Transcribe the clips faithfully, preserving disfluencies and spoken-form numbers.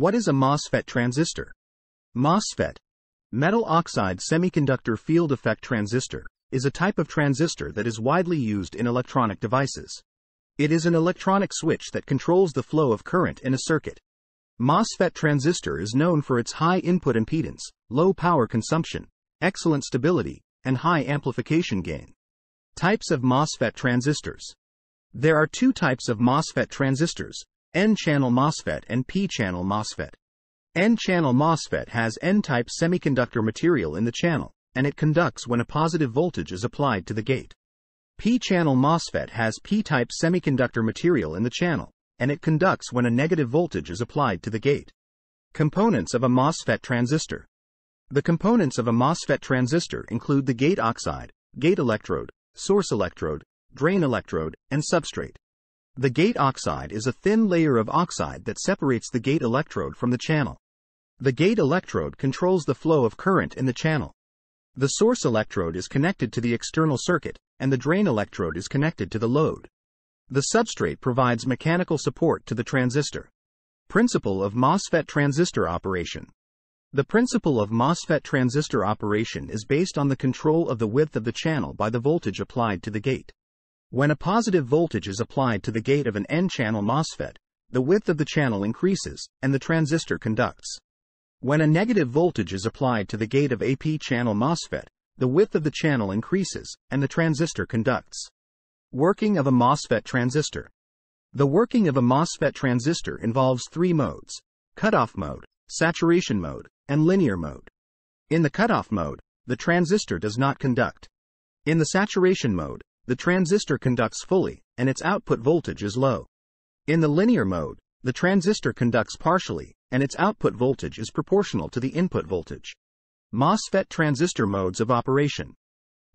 What is a MOSFET transistor? MOSFET, metal-oxide-semiconductor field-effect transistor, is a type of transistor that is widely used in electronic devices. It is an electronic switch that controls the flow of current in a circuit. MOSFET transistor is known for its high input impedance, low power consumption, excellent stability, and high amplification gain. Types of MOSFET transistors. There are two types of MOSFET transistors, N-channel MOSFET and P-channel MOSFET. N-channel MOSFET has N-type semiconductor material in the channel, and it conducts when a positive voltage is applied to the gate. P-channel MOSFET has P-type semiconductor material in the channel, and it conducts when a negative voltage is applied to the gate. Components of a MOSFET transistor. The components of a MOSFET transistor include the gate oxide, gate electrode, source electrode, drain electrode, and substrate. The gate oxide is a thin layer of oxide that separates the gate electrode from the channel. The gate electrode controls the flow of current in the channel. The source electrode is connected to the external circuit, and the drain electrode is connected to the load. The substrate provides mechanical support to the transistor. Principle of MOSFET transistor operation. The principle of MOSFET transistor operation is based on the control of the width of the channel by the voltage applied to the gate. When a positive voltage is applied to the gate of an N-channel MOSFET, the width of the channel increases, and the transistor conducts. When a negative voltage is applied to the gate of a P-channel MOSFET, the width of the channel increases, and the transistor conducts. Working of a MOSFET transistor. The working of a MOSFET transistor involves three modes: cutoff mode, saturation mode, and linear mode. In the cutoff mode, the transistor does not conduct. In the saturation mode, the transistor conducts fully, and its output voltage is low. In the linear mode, the transistor conducts partially, and its output voltage is proportional to the input voltage. MOSFET transistor modes of operation.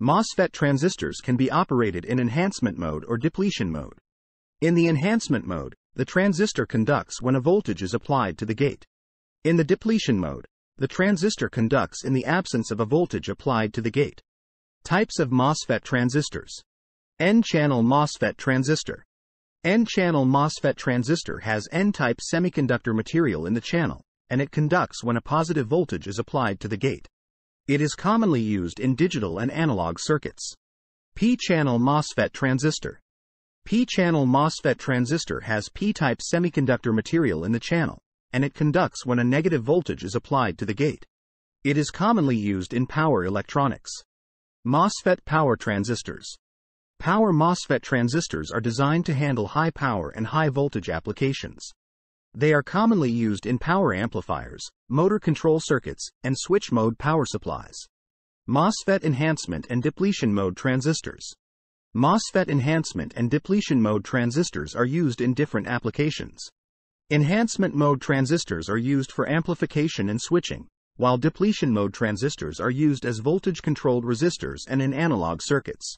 MOSFET transistors can be operated in enhancement mode or depletion mode. In the enhancement mode, the transistor conducts when a voltage is applied to the gate. In the depletion mode, the transistor conducts in the absence of a voltage applied to the gate. Types of MOSFET transistors. N-channel MOSFET transistor. N-channel MOSFET transistor has N-type semiconductor material in the channel, and it conducts when a positive voltage is applied to the gate. It is commonly used in digital and analog circuits. P-channel MOSFET transistor. P-channel MOSFET transistor has P-type semiconductor material in the channel, and it conducts when a negative voltage is applied to the gate. It is commonly used in power electronics. MOSFET power transistors. Power MOSFET transistors are designed to handle high power and high voltage applications. They are commonly used in power amplifiers, motor control circuits, and switch mode power supplies. MOSFET enhancement and depletion mode transistors. MOSFET enhancement and depletion mode transistors are used in different applications. Enhancement mode transistors are used for amplification and switching, while depletion mode transistors are used as voltage-controlled resistors and in analog circuits.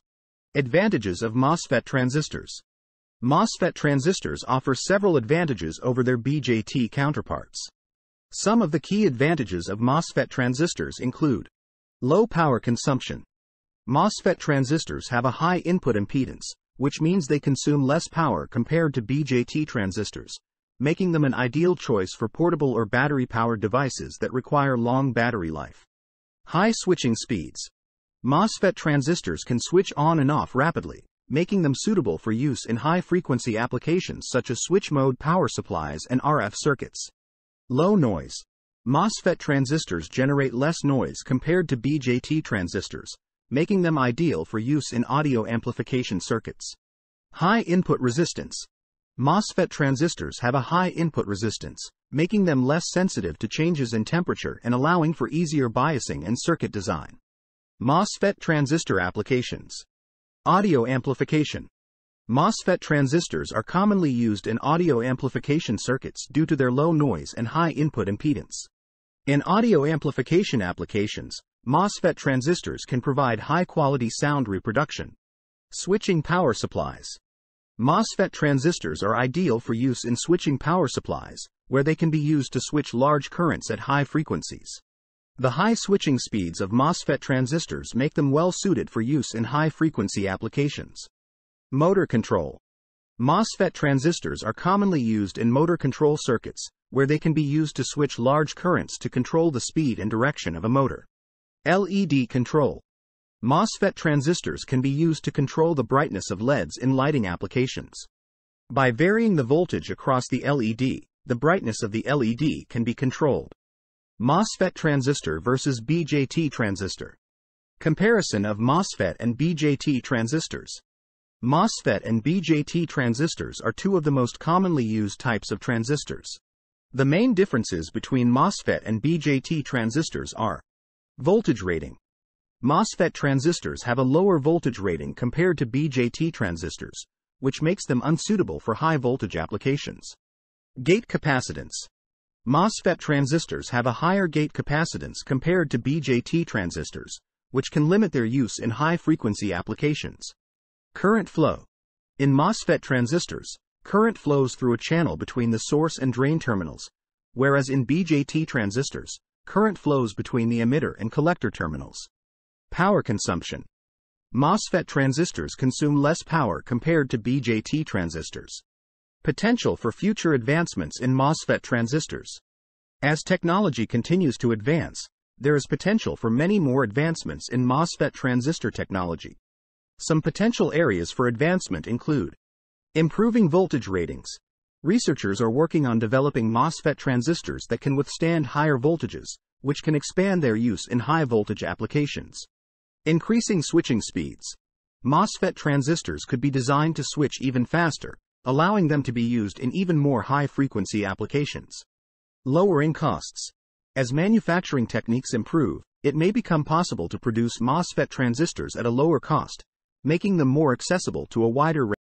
Advantages of MOSFET transistors. MOSFET transistors offer several advantages over their B J T counterparts. Some of the key advantages of MOSFET transistors include low power consumption. MOSFET transistors have a high input impedance, which means they consume less power compared to B J T transistors, making them an ideal choice for portable or battery-powered devices that require long battery life. High switching speeds. MOSFET transistors can switch on and off rapidly, making them suitable for use in high-frequency applications such as switch-mode power supplies and R F circuits. Low noise. MOSFET transistors generate less noise compared to B J T transistors, making them ideal for use in audio amplification circuits. High input resistance. MOSFET transistors have a high input resistance, making them less sensitive to changes in temperature and allowing for easier biasing and circuit design. MOSFET transistor applications. Audio amplification. MOSFET transistors are commonly used in audio amplification circuits due to their low noise and high input impedance. In audio amplification applications, MOSFET transistors can provide high-quality sound reproduction. Switching power supplies. MOSFET transistors are ideal for use in switching power supplies, where they can be used to switch large currents at high frequencies. The high switching speeds of MOSFET transistors make them well-suited for use in high-frequency applications. Motor control. MOSFET transistors are commonly used in motor control circuits, where they can be used to switch large currents to control the speed and direction of a motor. L E D control. MOSFET transistors can be used to control the brightness of L E Ds in lighting applications. By varying the voltage across the L E D, the brightness of the L E D can be controlled. MOSFET transistor versus B J T transistor. Comparison of MOSFET and B J T transistors. MOSFET and B J T transistors are two of the most commonly used types of transistors. The main differences between MOSFET and B J T transistors are voltage rating. MOSFET transistors have a lower voltage rating compared to B J T transistors, which makes them unsuitable for high voltage applications. Gate capacitance. MOSFET transistors have a higher gate capacitance compared to B J T transistors, which can limit their use in high frequency applications. Current flow. In MOSFET transistors, current flows through a channel between the source and drain terminals, whereas in B J T transistors, current flows between the emitter and collector terminals. Power consumption. MOSFET transistors consume less power compared to B J T transistors. Potential for future advancements in MOSFET transistors. As technology continues to advance, there is potential for many more advancements in MOSFET transistor technology. Some potential areas for advancement include improving voltage ratings. Researchers are working on developing MOSFET transistors that can withstand higher voltages, which can expand their use in high voltage applications. Increasing switching speeds. MOSFET transistors could be designed to switch even faster, allowing them to be used in even more high frequency applications. Lowering costs. As manufacturing techniques improve, it may become possible to produce MOSFET transistors at a lower cost, making them more accessible to a wider range.